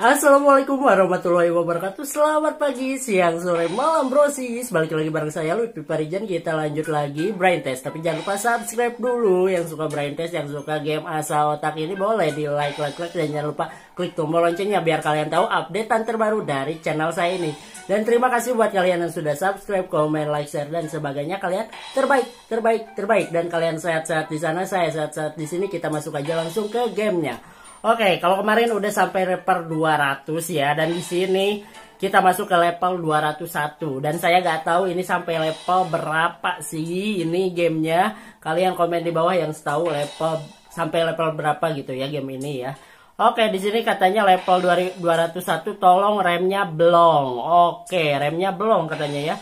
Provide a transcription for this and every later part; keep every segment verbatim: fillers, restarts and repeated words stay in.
Assalamualaikum warahmatullahi wabarakatuh. Selamat pagi, siang, sore, malam brosis. Balik lagi bareng saya Luthfi Farizan. Kita lanjut lagi brain test. Tapi jangan lupa subscribe dulu. Yang suka brain test, yang suka game asal otak ini boleh di like, like, like. Dan jangan lupa klik tombol loncengnya biar kalian tahu updatean terbaru dari channel saya ini. Dan terima kasih buat kalian yang sudah subscribe, komen, like, share dan sebagainya. Kalian terbaik, terbaik, terbaik. Dan kalian sehat-sehat di sana, saya sehat-sehat di sini. Kita masuk aja langsung ke gamenya. Oke, okay, kalau kemarin udah sampai level dua ratus ya, dan di sini kita masuk ke level dua ratus satu. Dan saya nggak tahu ini sampai level berapa sih ini gamenya. Kalian komen di bawah yang tahu level sampai level berapa gitu ya game ini ya. Oke, okay, di sini katanya level dua ratus satu, tolong remnya belong. Oke, okay, remnya belong katanya ya.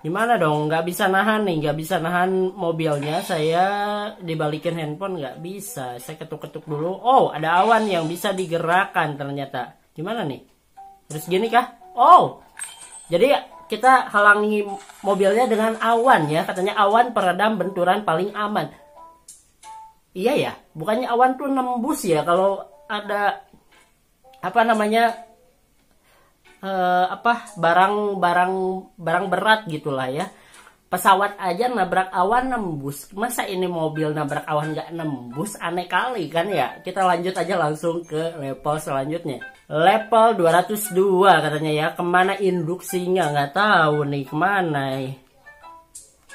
Gimana dong? Nggak bisa nahan nih, nggak bisa nahan mobilnya. Saya dibalikin handphone nggak bisa. Saya ketuk-ketuk dulu. Oh, ada awan yang bisa digerakkan ternyata. Gimana nih? Terus gini kah? Oh, jadi kita halangi mobilnya dengan awan ya. Katanya awan peredam benturan paling aman. Iya ya, bukannya awan tuh nembus ya? Kalau ada apa namanya? Uh, apa barang-barang barang berat gitulah ya, pesawat aja nabrak awan nembus, masa ini mobil nabrak awan nggak nembus, aneh kali kan ya. Kita lanjut aja langsung ke level selanjutnya, level dua ratus dua katanya ya. Kemana induksinya nggak tahu nih, kemana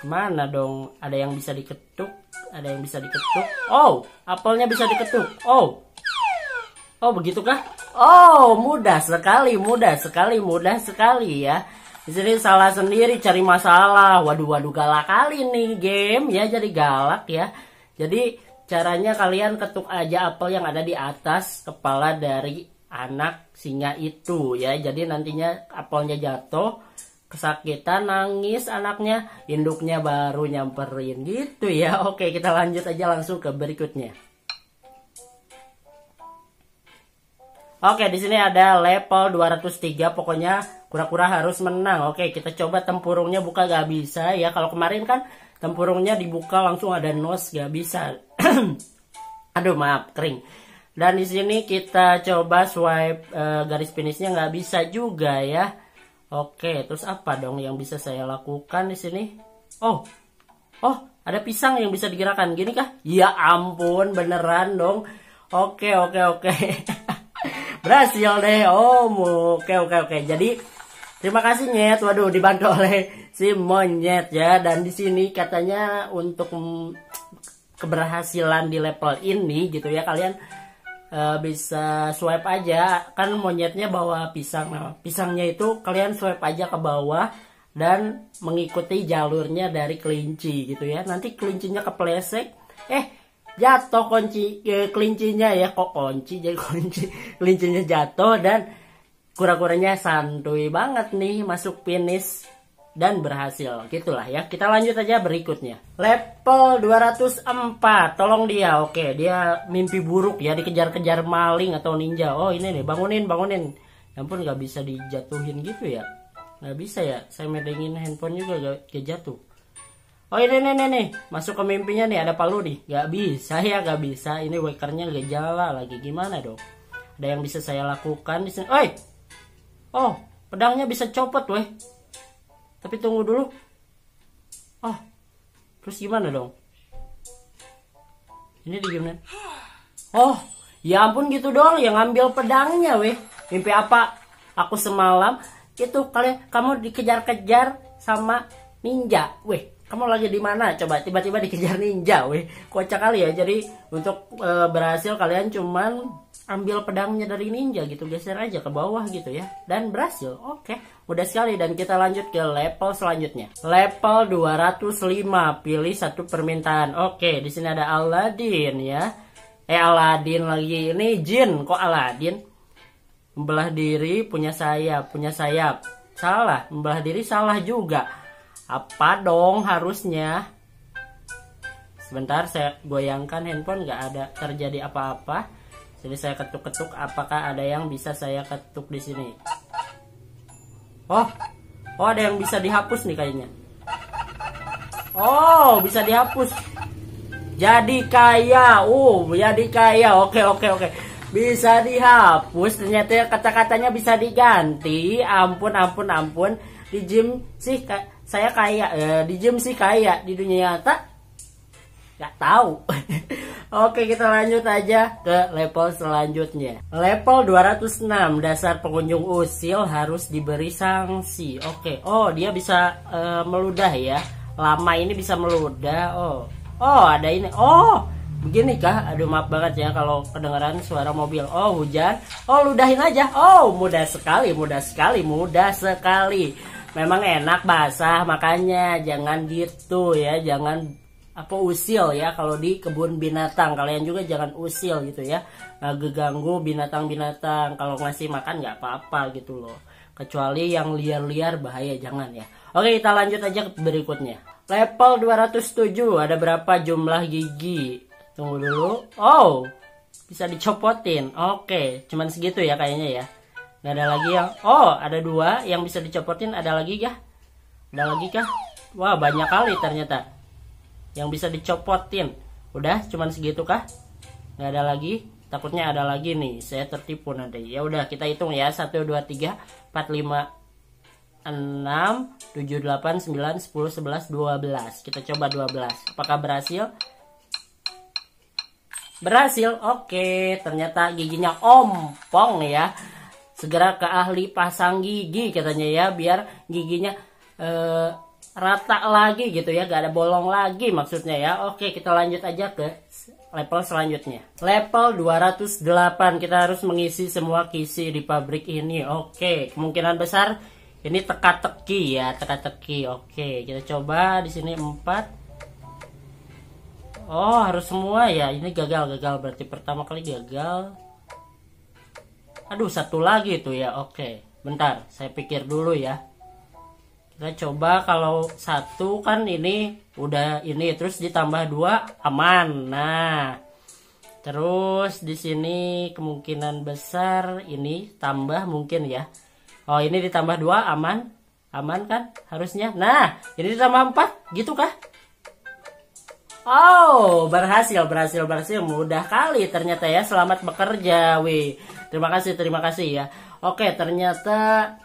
kemana dong. Ada yang bisa diketuk, ada yang bisa diketuk. Oh, apelnya bisa diketuk. Oh, oh begitukah? Oh, mudah sekali, mudah sekali, mudah sekali ya. Di sini salah sendiri cari masalah. Waduh, waduh, galak kali nih game ya, jadi galak ya. Jadi caranya kalian ketuk aja apel yang ada di atas kepala dari anak singa itu ya. Jadi nantinya apelnya jatuh, kesakitan, nangis anaknya, induknya baru nyamperin gitu ya. Oke, kita lanjut aja langsung ke berikutnya. Oke, di sini ada level dua ratus tiga, pokoknya kura-kura harus menang. Oke, kita coba tempurungnya buka gak bisa ya. Kalau kemarin kan tempurungnya dibuka langsung ada nos gak bisa. Aduh, maaf, kering. Dan di sini kita coba swipe e, garis finishnya nggak bisa juga ya. Oke, terus apa dong yang bisa saya lakukan di sini? Oh, oh, ada pisang yang bisa digerakkan gini kah? Ya ampun, beneran dong. Oke, oke, oke. Berhasil deh, om. Oke, oke, oke. Jadi terima kasih Nyet. Waduh, dibantu oleh si Monyet ya. Dan di sini katanya untuk keberhasilan di level ini gitu ya, kalian uh, bisa swipe aja. Kan Monyetnya bawa pisang. Nah, pisangnya itu kalian swipe aja ke bawah dan mengikuti jalurnya dari kelinci gitu ya. Nanti kelincinya kepleset. Eh. Jatuh kunci eh, kelincinya ya, kok kunci jadi kunci, kelincinya jatuh dan kura-kuranya santuy banget nih masuk finish dan berhasil gitulah ya. Kita lanjut aja berikutnya, level dua ratus empat, tolong dia. Oke, dia mimpi buruk ya, dikejar-kejar maling atau ninja. Oh ini nih, bangunin, bangunin. Ya ampun, nggak bisa dijatuhin gitu ya, nggak bisa ya. Saya medengin handphone juga gak jatuh. Oh ini nih, nih nih masuk ke mimpinya nih, ada palu nih, nggak bisa ya, nggak bisa. Ini wakernya nggak jalan lagi, gimana dong? Ada yang bisa saya lakukan di sini? Oi, oh pedangnya bisa copot weh. Tapi tunggu dulu. Oh, terus gimana dong? Ini di gimana? Oh, ya ampun gitu dong, yang ngambil pedangnya weh. Mimpi apa? Aku semalam itu kalian kamu dikejar-kejar sama ninja, weh. Kamu lagi di mana? Coba tiba-tiba dikejar ninja, weh. Kocak kali ya. Jadi untuk e, berhasil kalian cuman ambil pedangnya dari ninja gitu, geser aja ke bawah gitu ya. Dan berhasil. Oke, mudah sekali. Dan kita lanjut ke level selanjutnya. Level dua ratus lima, pilih satu permintaan. Oke, di sini ada Aladin ya. Eh Aladin lagi ini jin, kok Aladin? Membelah diri, punya sayap, punya sayap. Salah, membelah diri salah juga. Apa dong harusnya? Sebentar, saya goyangkan handphone, nggak ada terjadi apa-apa. Jadi saya ketuk-ketuk, apakah ada yang bisa saya ketuk di sini? Oh, oh ada yang bisa dihapus nih kayaknya. Oh, bisa dihapus. Jadi kaya. Oh, jadi kaya. Oke, oke, oke. Bisa dihapus. Ternyata kata-katanya bisa diganti. Ampun, ampun, ampun. Di gym sih saya kaya. Eh, di gym sih kaya. Di dunia nyata nggak tahu. Oke, kita lanjut aja ke level selanjutnya. Level dua ratus enam, dasar pengunjung usil harus diberi sanksi. Oke, oh dia bisa uh, meludah ya. Lama ini bisa meludah. Oh, oh ada ini. Oh, begini kah? Aduh maaf banget ya kalau kedengeran suara mobil. Oh hujan. Oh ludahin aja. Oh mudah sekali, mudah sekali, mudah sekali. Memang enak basah, makanya jangan gitu ya, jangan apa usil ya kalau di kebun binatang. Kalian juga jangan usil gitu ya, geganggu binatang-binatang. Kalau ngasih makan nggak apa-apa gitu loh, kecuali yang liar-liar bahaya, jangan ya. Oke, kita lanjut aja ke berikutnya. Level dua ratus tujuh, ada berapa jumlah gigi? Tunggu dulu. Oh bisa dicopotin. Oke, cuman segitu ya kayaknya ya, nggak ada lagi yang... Oh ada dua yang bisa dicopotin. Ada lagi kah? Ada lagi kah? Wah banyak kali ternyata yang bisa dicopotin. Udah cuman segitu kah? Nggak ada lagi. Takutnya ada lagi nih, saya tertipu nanti. Ya udah kita hitung ya. Satu dua tiga empat lima enam tujuh delapan sembilan sepuluh sebelas dua belas. Kita coba dua belas. Apakah berhasil? Berhasil. Oke, ternyata giginya ompong ya. Segera ke ahli pasang gigi katanya ya, biar giginya eh, rata lagi gitu ya, gak ada bolong lagi maksudnya ya. Oke, kita lanjut aja ke level selanjutnya. Level dua ratus delapan, kita harus mengisi semua kisi di pabrik ini. Oke, kemungkinan besar ini teka-teki ya, teka-teki. Oke, kita coba di sini empat. Oh, harus semua ya. Ini gagal-gagal berarti pertama kali gagal. Aduh, satu lagi itu ya. Oke, bentar, saya pikir dulu ya. Kita coba kalau satu kan ini udah ini, terus ditambah dua aman. Nah, terus di sini kemungkinan besar ini tambah mungkin ya. Oh ini ditambah dua aman, aman kan harusnya. Nah ini ditambah empat gitu kah? Oh berhasil, berhasil, berhasil. Mudah kali ternyata ya. Selamat bekerja, wih. Terima kasih, terima kasih ya. Oke ternyata.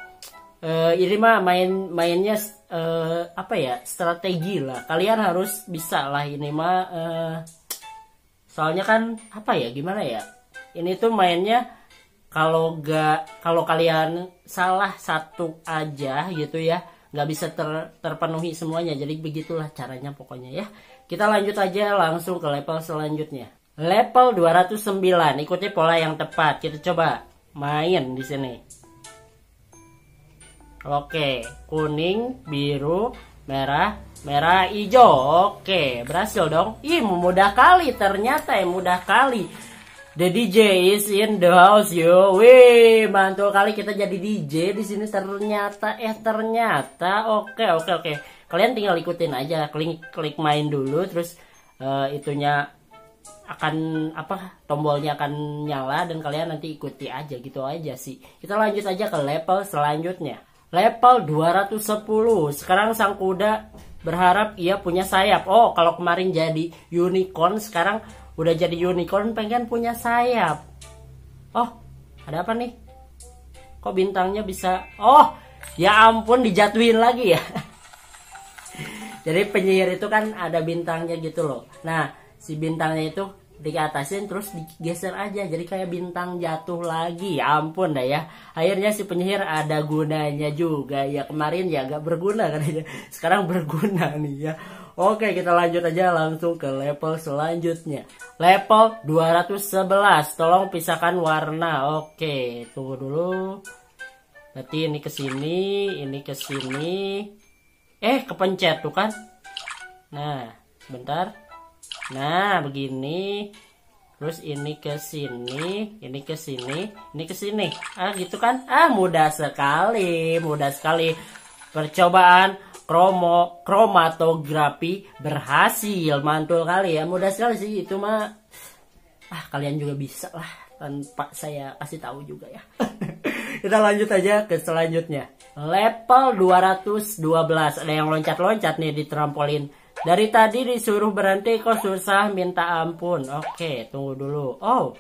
Uh, ini mah main mainnya uh, apa ya, strategi lah. Kalian harus bisa lah ini mah. Uh, soalnya kan apa ya, gimana ya? Ini tuh mainnya kalau gak kalau kalian salah satu aja gitu ya, nggak bisa ter, terpenuhi semuanya. Jadi begitulah caranya pokoknya ya. Kita lanjut aja langsung ke level selanjutnya. Level dua ratus sembilan, ikuti pola yang tepat. Kita coba main di sini. Oke, kuning, biru, merah, merah, hijau. Oke, berhasil dong. Ih, mudah kali ternyata ya, mudah kali. The D J is in the house yo. Wih, mantul kali kita jadi D J di sini ternyata. Eh, ternyata. Oke, oke, oke. Kalian tinggal ikutin aja, klik klik main dulu, terus uh, itunya akan apa, tombolnya akan nyala dan kalian nanti ikuti aja gitu aja sih. Kita lanjut aja ke level selanjutnya. Level dua ratus sepuluh. Sekarang sang kuda berharap ia punya sayap. Oh, kalau kemarin jadi unicorn, sekarang udah jadi unicorn pengen punya sayap. Oh, ada apa nih? Kok bintangnya bisa... Oh, ya ampun dijatuhin lagi ya. Jadi penyihir itu kan ada bintangnya gitu loh. Nah, si bintangnya itu diatasin terus digeser aja, jadi kayak bintang jatuh lagi. Ampun dah ya, akhirnya si penyihir ada gunanya juga ya. Kemarin ya gak berguna kan, sekarang berguna nih ya. Oke, kita lanjut aja langsung ke level selanjutnya. Level dua ratus sebelas, tolong pisahkan warna. Oke, tunggu dulu. Berarti ini kesini, ini kesini. Eh kepencet tuh kan. Nah sebentar. Nah, begini. Terus ini ke sini, ini ke sini, ini ke sini. Ah, gitu kan? Ah, mudah sekali, mudah sekali. Percobaan kromo kromatografi berhasil. Mantul kali ya. Mudah sekali sih itu mah. Ah, kalian juga bisa lah tanpa saya kasih tahu juga ya. Kita lanjut aja ke selanjutnya. Level dua ratus dua belas. Ada yang loncat-loncat nih di trampolin. Dari tadi disuruh berhenti kok susah minta ampun. Oke, tunggu dulu. Oh,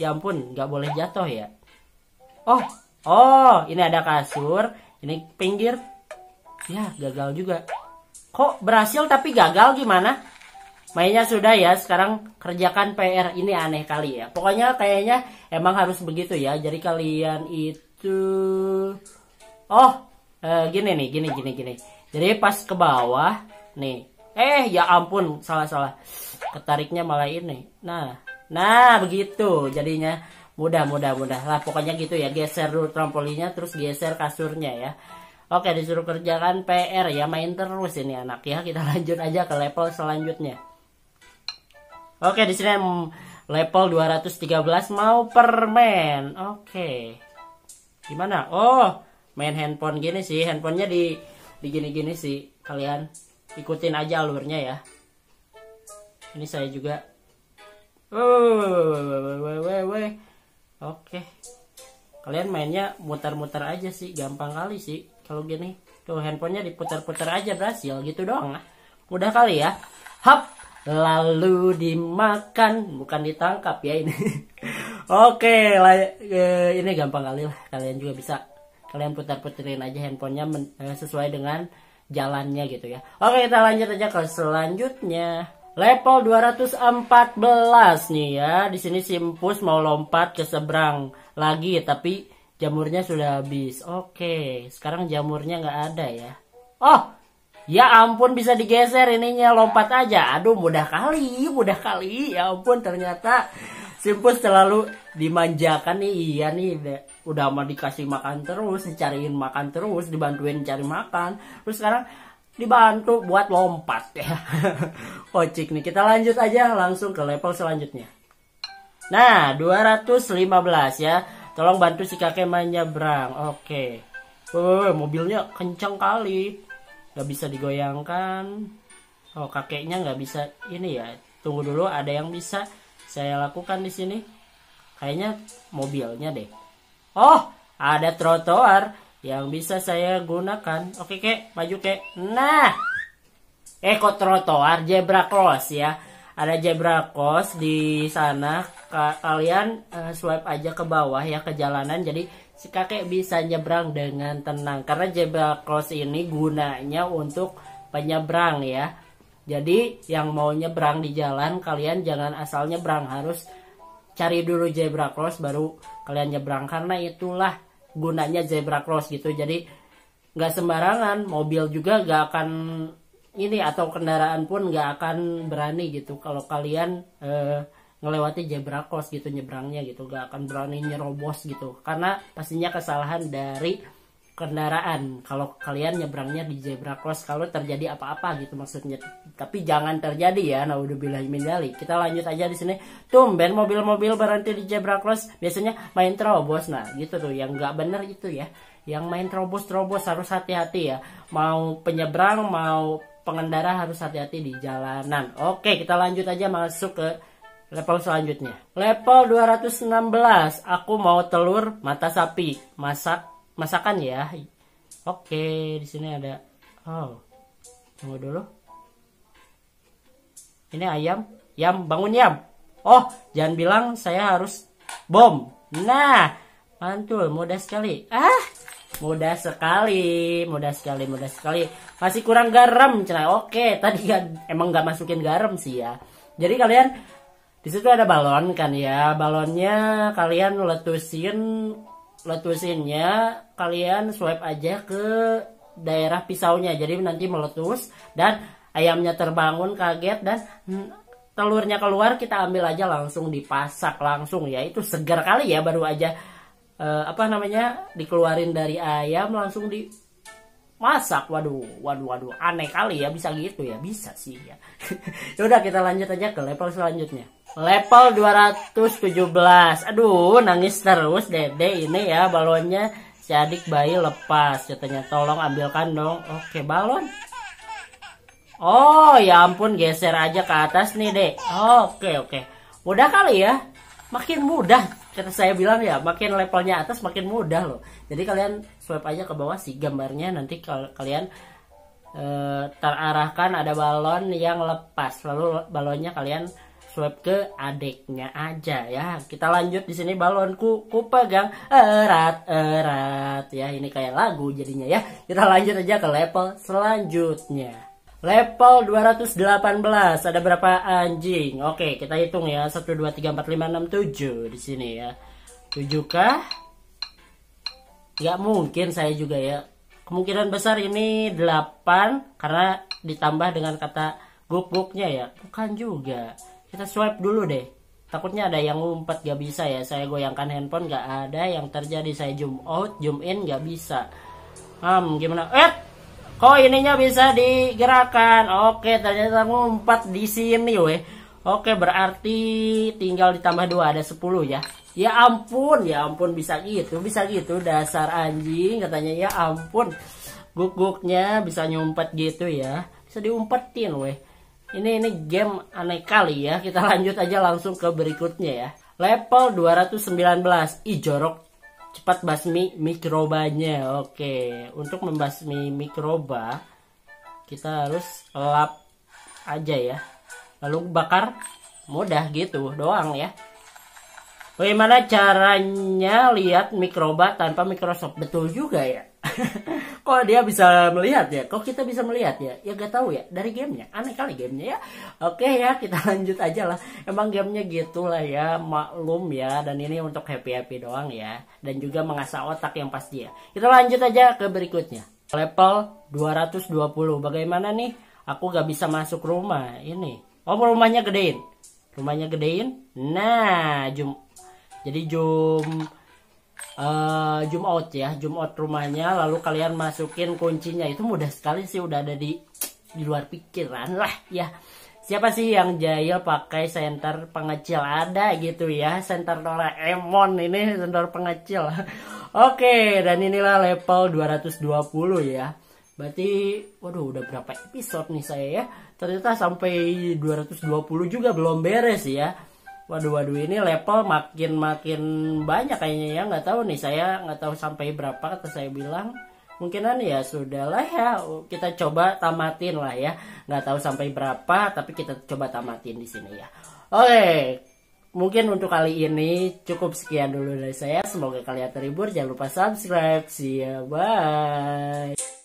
ya ampun, nggak boleh jatuh ya. Oh, oh, ini ada kasur. Ini pinggir. Ya, gagal juga. Kok berhasil tapi gagal gimana? Mainnya sudah ya, sekarang kerjakan P R. Ini aneh kali ya. Pokoknya kayaknya emang harus begitu ya. Jadi kalian itu... Oh, eh, gini nih, gini, gini, gini. Jadi pas ke bawah, nih. Eh, ya ampun, salah-salah. Ketariknya malah ini. Nah, nah begitu jadinya. Mudah, mudah, mudah. Lah, pokoknya gitu ya. Geser dulu trampolinnya, terus geser kasurnya ya. Oke, disuruh kerjakan P R ya. Main terus ini anak ya. Kita lanjut aja ke level selanjutnya. Oke, di sini level dua ratus tiga belas mau permen. Oke. Gimana? Oh, main handphone gini sih. Handphonenya di di gini-gini sih. Kalian ikutin aja alurnya ya. Ini saya juga. Oke. Kalian mainnya mutar-mutar aja sih. Gampang kali sih kalau gini. Tuh, handphonenya diputar-putar aja berhasil gitu doang. Mudah kali ya. Hap. Lalu dimakan, bukan ditangkap ya ini. Oke, e, ini gampang kali lah. Kalian juga bisa. Kalian putar-puterin aja handphonenya men, e, sesuai dengan jalannya gitu ya. Oke, kita lanjut aja ke selanjutnya. Level dua ratus empat belas nih ya. Di sini Simpus mau lompat ke seberang lagi, tapi jamurnya sudah habis. Oke, sekarang jamurnya nggak ada ya. Oh. Ya ampun, bisa digeser ininya, lompat aja. Aduh, mudah kali, mudah kali. Ya ampun, ternyata Simpus selalu dimanjakan nih. Iya nih, udah mau dikasih makan terus, dicariin makan terus, dibantuin cari makan. Terus sekarang dibantu buat lompat ya. Kocik nih, kita lanjut aja langsung ke level selanjutnya. Nah, dua ratus lima belas ya. Tolong bantu si kakek menyeberang. Oke. Oh, mobilnya kenceng kali. Gak bisa digoyangkan. Oh, kakeknya nggak bisa ini ya. Tunggu dulu, ada yang bisa saya lakukan di sini. Kayaknya mobilnya deh. Oh, ada trotoar yang bisa saya gunakan. Oke, kek, maju kek. Nah, eh kok trotoar, zebra cross ya. Ada zebra cross di sana. Kalian uh, swipe aja ke bawah ya, ke jalanan. Jadi si kakek bisa nyebrang dengan tenang. Karena zebra cross ini gunanya untuk penyebrang ya. Jadi yang mau nyebrang di jalan, kalian jangan asal nyebrang. Harus cari dulu zebra cross baru kalian nyebrang. Karena itulah gunanya zebra cross gitu. Jadi nggak sembarangan. Mobil juga nggak akan ini, atau kendaraan pun nggak akan berani gitu. Kalau kalian eh, ngelewati zebra cross gitu, nyebrangnya gitu, gak akan berani nyerobos gitu, karena pastinya kesalahan dari kendaraan kalau kalian nyebrangnya di zebra cross, kalau terjadi apa-apa gitu maksudnya. Tapi jangan terjadi ya, naudzubillahi min dzalik. Kita lanjut aja di sini. Tumben mobil-mobil berhenti di zebra cross, biasanya main terobos. Nah gitu tuh yang nggak bener itu ya, yang main terobos-terobos harus hati-hati ya. Mau penyebrang mau pengendara harus hati-hati di jalanan. Oke, kita lanjut aja masuk ke level selanjutnya. Level dua ratus enam belas. Aku mau telur mata sapi. Masak masakan ya. Oke, di sini ada. Oh. Tunggu dulu. Ini ayam. Yam, bangun Yam. Oh, jangan bilang saya harus bom. Nah, mantul, mudah sekali. Ah, mudah sekali, mudah sekali, mudah sekali. Masih kurang garam, cenah. Oke, tadi kan emang nggak masukin garam sih ya. Jadi kalian di situ ada balon kan ya, balonnya kalian letusin, letusinnya kalian swipe aja ke daerah pisaunya, jadi nanti meletus dan ayamnya terbangun kaget dan telurnya keluar. Kita ambil aja langsung, dipasak langsung ya, itu segar kali ya, baru aja eh, apa namanya dikeluarin dari ayam langsung dimasak. Waduh, waduh, waduh, aneh kali ya, bisa gitu ya, bisa sih ya. Yaudah, kita lanjut aja ke level selanjutnya. Level dua ratus tujuh belas. Aduh, nangis terus dede ini ya. Balonnya si adik bayi lepas. Katanya tolong ambilkan dong. Oke, balon. Oh, ya ampun, geser aja ke atas nih, Dek. Oke, oke. Mudah kali ya. Makin mudah. Kata saya bilang ya, makin levelnya atas makin mudah loh. Jadi kalian swipe aja ke bawah si gambarnya, nanti kalian eh, terarahkan, ada balon yang lepas, lalu balonnya kalian swipe ke adeknya aja ya. Kita lanjut di sini, balonku ku pegang erat erat ya. Ini kayak lagu jadinya ya. Kita lanjut aja ke level selanjutnya. Level dua ratus delapan belas, ada berapa anjing? Oke, kita hitung ya. satu, dua, tiga, empat, lima, enam, tujuh di sini ya. tujuh K? Nggak mungkin saya juga ya. Kemungkinan besar ini delapan karena ditambah dengan kata guk-guknya ya. Bukan juga. Kita swipe dulu deh. Takutnya ada yang ngumpet, nggak bisa ya. Saya goyangkan handphone, nggak ada yang terjadi. Saya zoom out, zoom in, nggak bisa. Hmm, gimana? Eh! Kok ininya bisa digerakkan? Oke, ternyata ngumpet di sini weh. Oke, berarti tinggal ditambah dua, ada sepuluh ya. Ya ampun, ya ampun, bisa gitu, bisa gitu. Dasar anjing, katanya ya ampun. Guguknya bisa nyumpet gitu ya. Bisa diumpetin weh. Ini ini game aneh kali ya. Kita lanjut aja langsung ke berikutnya ya. Level dua ratus sembilan belas. Ih, jorok. Cepat basmi mikrobanya. Oke, untuk membasmi mikroba kita harus lap aja ya, lalu bakar, mudah gitu doang ya. Bagaimana caranya lihat mikroba tanpa mikroskop? Betul juga ya. Kok dia bisa melihat ya? Kok kita bisa melihat ya? Ya gak tahu ya, dari gamenya. Aneh kali gamenya ya. Oke ya, kita lanjut aja lah. Emang gamenya gitulah ya, maklum ya. Dan ini untuk happy-happy doang ya. Dan juga mengasah otak yang pasti ya. Kita lanjut aja ke berikutnya. Level dua ratus dua puluh. Bagaimana nih? Aku gak bisa masuk rumah ini. Oh, rumahnya gedein. Rumahnya gedein. Nah, zoom. Jadi zoom... Uh, zoom out ya, zoom out rumahnya, lalu kalian masukin kuncinya. Itu mudah sekali sih, udah ada di di luar pikiran lah ya. Siapa sih yang jahil pakai senter pengecil? Ada gitu ya, senter Doraemon ini, senter pengecil. Oke, dan inilah level dua ratus dua puluh ya. Berarti, waduh, udah berapa episode nih saya ya? Ternyata sampai dua ratus dua puluh juga belum beres ya. Waduh, waduh, ini level makin-makin banyak kayaknya ya. Nggak tahu nih, saya nggak tahu sampai berapa kata saya bilang. Mungkinan ya sudahlah ya, kita coba tamatin lah ya. Nggak tahu sampai berapa, tapi kita coba tamatin di sini ya. Oke, mungkin untuk kali ini cukup sekian dulu dari saya. Semoga kalian terhibur, jangan lupa subscribe. See ya, bye.